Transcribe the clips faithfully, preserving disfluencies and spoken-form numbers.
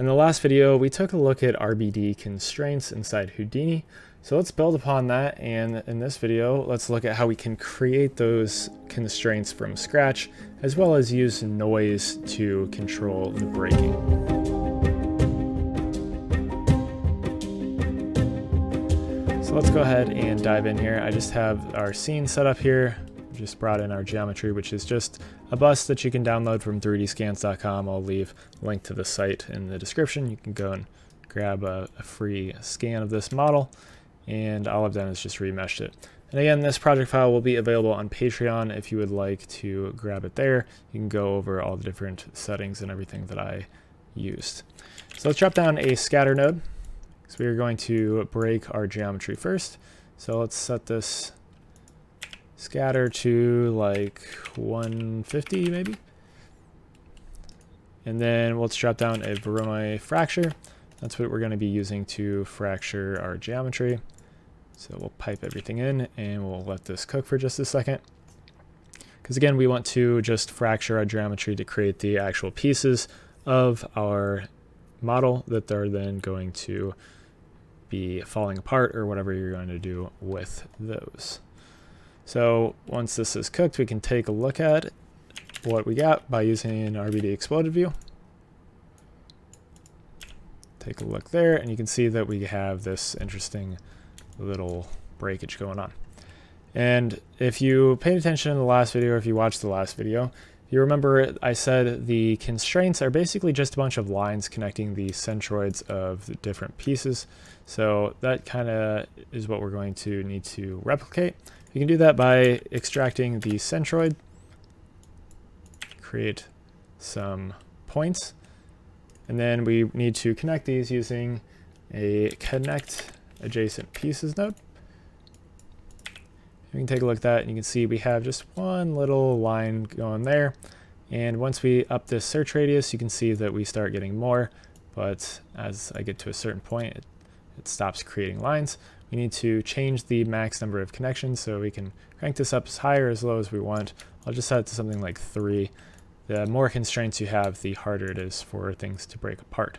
In the last video, we took a look at R B D constraints inside Houdini. So let's build upon that, and in this video, let's look at how we can create those constraints from scratch, as well as use noise to control the braking. So let's go ahead and dive in here. I just have our scene set up here. I just brought in our geometry, which is just a bus that you can download from three D scans dot com. I'll leave a link to the site in the description. You can go and grab a, a free scan of this model, and all I've done is just remeshed it. And again, this project file will be available on Patreon if you would like to grab it there. You can go over all the different settings and everything that I used. So let's drop down a scatter node. So we are going to break our geometry first. So let's set this scatter to like one fifty maybe. And then let's drop down a Voronoi fracture. That's what we're going to be using to fracture our geometry. So we'll pipe everything in and we'll let this cook for just a second. Because again, we want to just fracture our geometry to create the actual pieces of our model that they're then going to be falling apart or whatever you're going to do with those. So once this is cooked, we can take a look at what we got by using an R B D exploded view. Take a look there, and you can see that we have this interesting little breakage going on. And if you paid attention in the last video, or if you watched the last video, you remember I said the constraints are basically just a bunch of lines connecting the centroids of the different pieces. So that kind of is what we're going to need to replicate. You can do that by extracting the centroid, create some points, and then we need to connect these using a connect adjacent pieces node. We can take a look at that, and you can see we have just one little line going there. And once we up this search radius, you can see that we start getting more, but as I get to a certain point, it, it stops creating lines. We need to change the max number of connections, so we can crank this up as high or as low as we want. I'll just set it to something like three. The more constraints you have, the harder it is for things to break apart.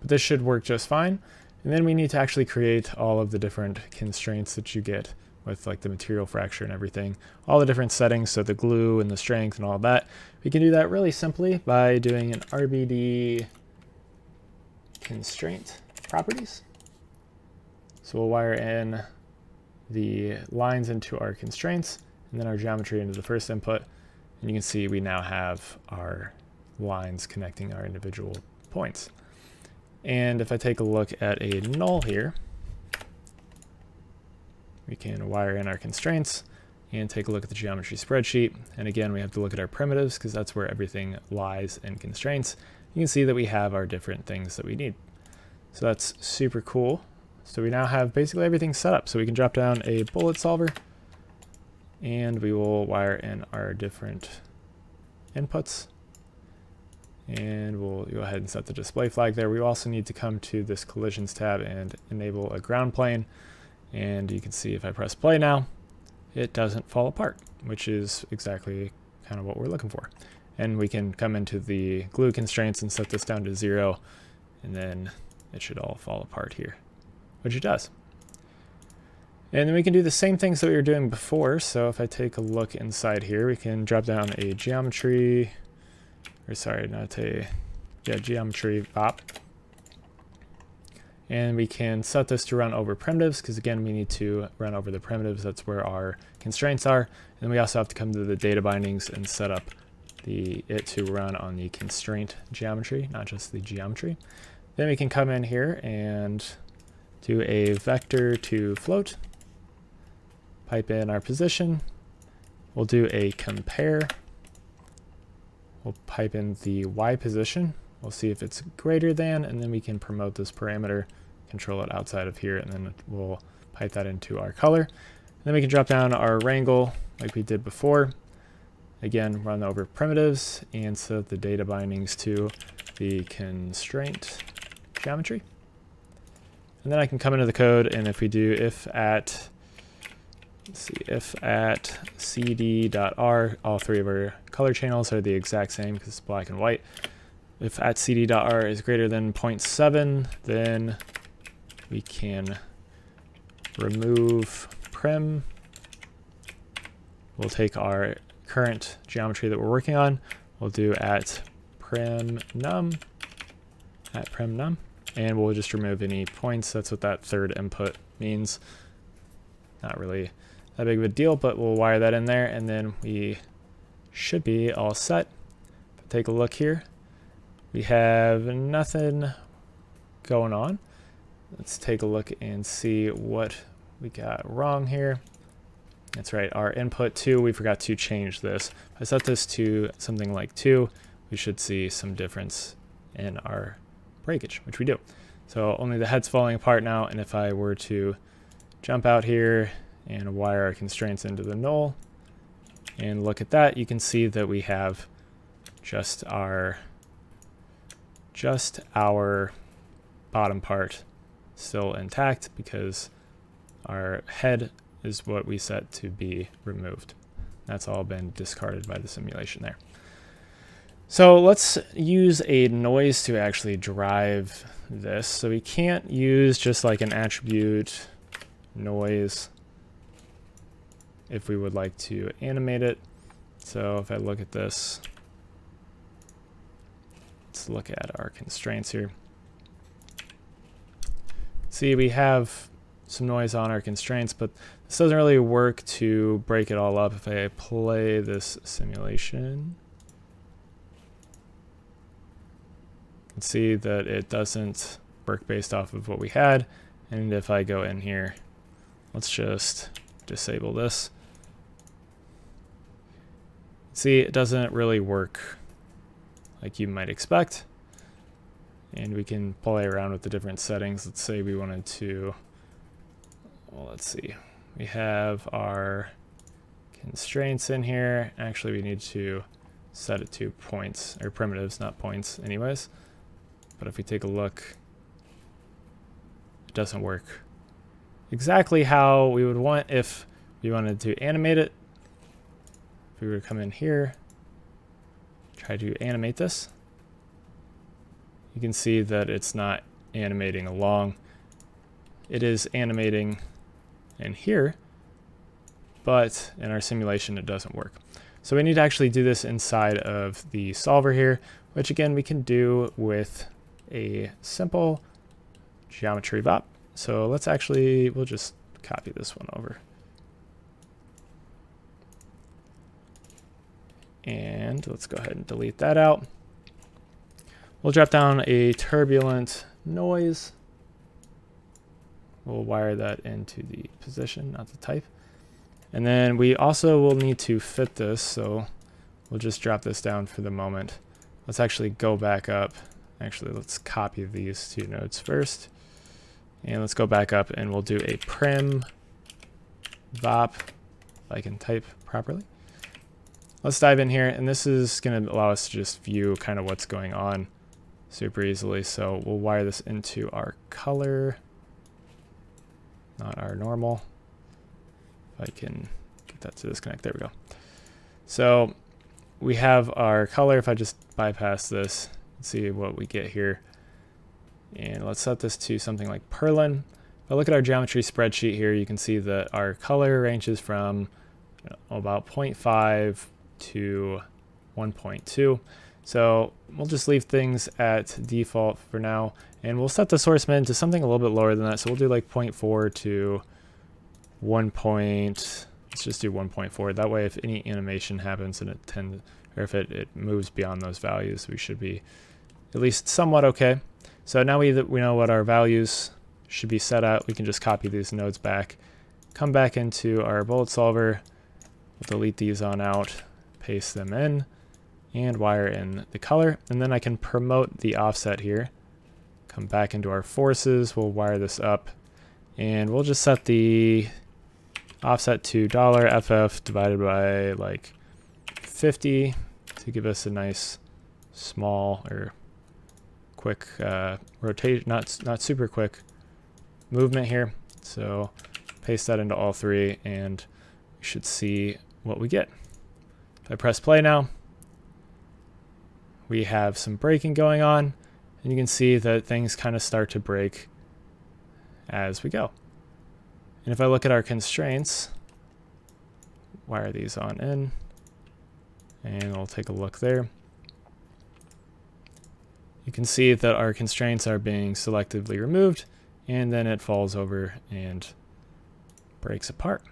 But this should work just fine. And then we need to actually create all of the different constraints that you get with like the material fracture and everything, all the different settings, so the glue and the strength and all that. We can do that really simply by doing an R B D constraint properties. So we'll wire in the lines into our constraints and then our geometry into the first input. And you can see we now have our lines connecting our individual points. And if I take a look at a null here, we can wire in our constraints and take a look at the geometry spreadsheet. And again, we have to look at our primitives because that's where everything lies in constraints. You can see that we have our different things that we need. So that's super cool. So we now have basically everything set up. So we can drop down a bullet solver and we will wire in our different inputs. And we'll go ahead and set the display flag there. We also need to come to this collisions tab and enable a ground plane. And you can see if I press play now, it doesn't fall apart, which is exactly kind of what we're looking for. And we can come into the glue constraints and set this down to zero, and then it should all fall apart here, which it does. And then we can do the same things that we were doing before. So if I take a look inside here, we can drop down a geometry, or sorry, not a yeah, geometry op. And we can set this to run over primitives because again, we need to run over the primitives. That's where our constraints are. And we also have to come to the data bindings and set up the it to run on the constraint geometry, not just the geometry. Then we can come in here and do a vector to float, pipe in our position. We'll do a compare. We'll pipe in the Y position. We'll see if it's greater than, and then we can promote this parameter, control it outside of here, and then we'll pipe that into our color. And then we can drop down our wrangle like we did before. Again, run over primitives and set the data bindings to the constraint geometry. And then I can come into the code, and if we do if at, let's see, if at cd.r, all three of our color channels are the exact same because it's black and white. If at cd.r is greater than zero point seven, then we can remove prim. We'll take our current geometry that we're working on. We'll do at prim num, at prim num, and we'll just remove any points. That's what that third input means. Not really that big of a deal, but we'll wire that in there, and then we should be all set. But take a look here. We have nothing going on. Let's take a look and see what we got wrong here. That's right, our input two, we forgot to change this. If I set this to something like two, we should see some difference in our breakage, which we do. So only the head's falling apart now, and if I were to jump out here and wire our constraints into the null and look at that, you can see that we have just our just our bottom part still intact, because our head is what we set to be removed. That's all been discarded by the simulation there. So let's use a noise to actually drive this. So we can't use just like an attribute noise if we would like to animate it. So if I look at this, let's look at our constraints here. See, we have some noise on our constraints, but this doesn't really work to break it all up. If I play this simulation, you can see that it doesn't work based off of what we had. And if I go in here, let's just disable this. See, it doesn't really work like you might expect. And we can play around with the different settings. Let's say we wanted to, well, let's see. We have our constraints in here. Actually, we need to set it to points, or primitives, not points anyways. But if we take a look, it doesn't work exactly how we would want if we wanted to animate it. If we were to come in here, try to animate this, you can see that it's not animating along. It is animating in here, but in our simulation it doesn't work. So we need to actually do this inside of the solver here, which again we can do with a simple geometry vop. So let's actually, we'll just copy this one over. And let's go ahead and delete that out. We'll drop down a turbulent noise. We'll wire that into the position, not the type. And then we also will need to fit this, so we'll just drop this down for the moment. Let's actually go back up. Actually, let's copy these two nodes first. And let's go back up and we'll do a prim vop, if I can type properly. Let's dive in here, and this is going to allow us to just view kind of what's going on super easily. So we'll wire this into our color, not our normal. If I can get that to disconnect, there we go. So we have our color. If I just bypass this, see what we get here. And let's set this to something like Perlin. If I look at our geometry spreadsheet here, you can see that our color ranges from about zero point five to one point two. So we'll just leave things at default for now, and we'll set the source min to something a little bit lower than that. So we'll do like zero point four to one. Let's just do one point four. That way, if any animation happens and it tends, or if it, it moves beyond those values, we should be at least somewhat okay. So now we we know what our values should be set at. We can just copy these nodes back, come back into our bullet solver, we'll delete these on out, paste them in, and wire in the color. And then I can promote the offset here. Come back into our forces, we'll wire this up, and we'll just set the offset to dollar F F divided by like fifty to give us a nice small or quick uh, rotation, not, not super quick movement here. So paste that into all three and we should see what we get. If I press play now, we have some breaking going on, and you can see that things kind of start to break as we go. And if I look at our constraints, wire these on in, and we'll take a look there. You can see that our constraints are being selectively removed, and then it falls over and breaks apart,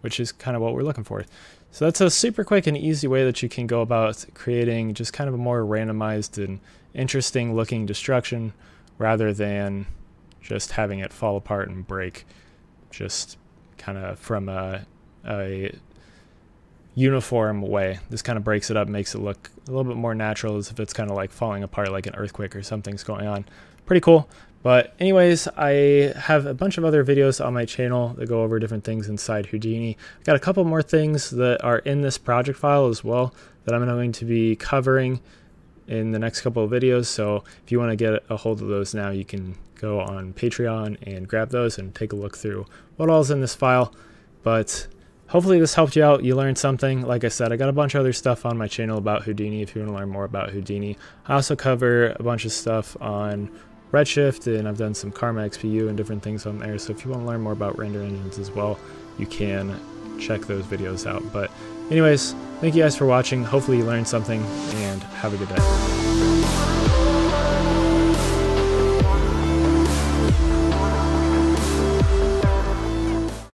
which is kind of what we're looking for. So that's a super quick and easy way that you can go about creating just kind of a more randomized and interesting looking destruction rather than just having it fall apart and break just kind of from a, a uniform way. This kind of breaks it up, makes it look a little bit more natural, as if it's kind of like falling apart like an earthquake or something's going on. Pretty cool. But anyways, I have a bunch of other videos on my channel that go over different things inside Houdini. I've got a couple more things that are in this project file as well that I'm going to be covering in the next couple of videos. So if you want to get a hold of those now, you can go on Patreon and grab those and take a look through what all is in this file. But hopefully this helped you out. You learned something. Like I said, I got a bunch of other stuff on my channel about Houdini if you want to learn more about Houdini. I also cover a bunch of stuff on Redshift, and I've done some Karma X P U and different things on there, so if you want to learn more about render engines as well, you can check those videos out. But anyways, thank you guys for watching. Hopefully you learned something, and have a good day.